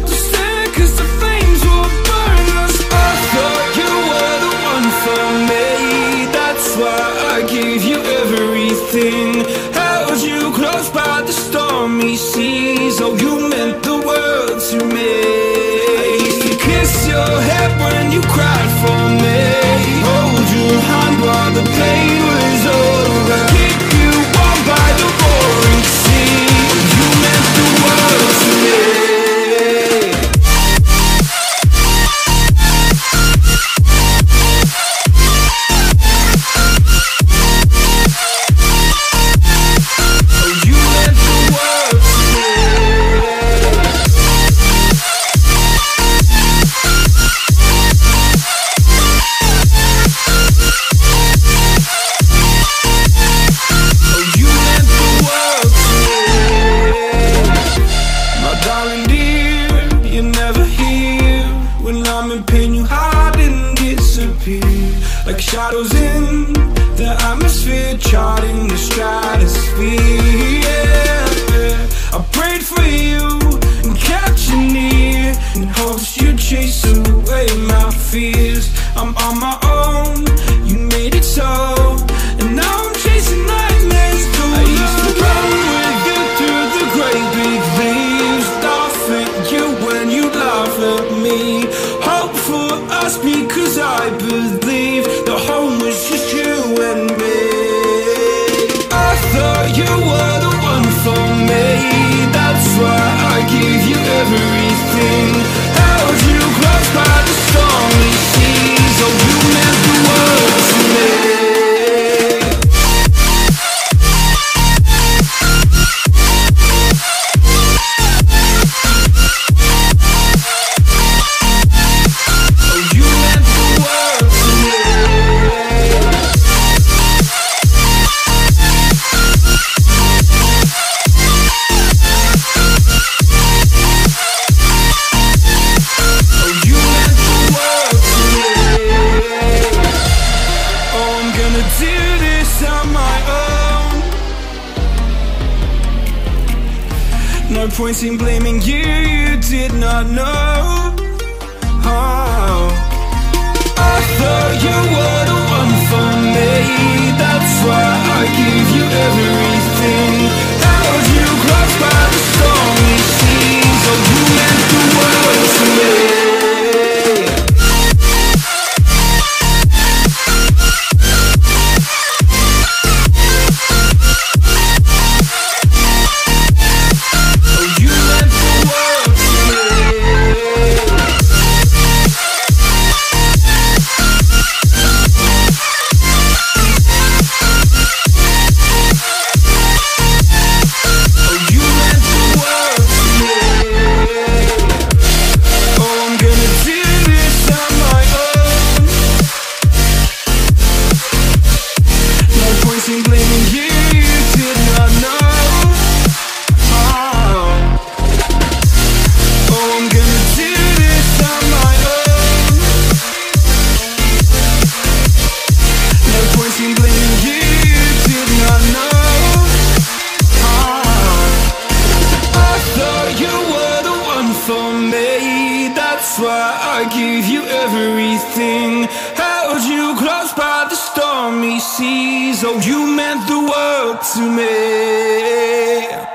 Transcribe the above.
Just stare, 'cause the flames will burn us. I thought you were the one for me, that's why I gave you everything. Held you close by the stormy seas, oh you meant the world to me. I used to kiss your head when you cried for me, hold your hand while the pain was over, keep you warm by the roaring sea, you meant the world to me. Shadows in the atmosphere, charting the stratosphere, yeah. I prayed for you and kept you near in hopes you'd chase away my fears. I'm on my own, you made it so, and now I'm chasing nightmares through. I used to run with you through the great big leaves, laugh at you when you laugh at me. Hope for us because I believe just you and me. I thought you were the one for me, that's why I gave you everything. Held you close by the stormy seas, oh you meant the world to me. No point in blaming you, you did not know how. I thought you were the one for me, that's why I gave you everything. Held you close by the stormy seas, oh you meant the world to me. Oh, you meant the world to me.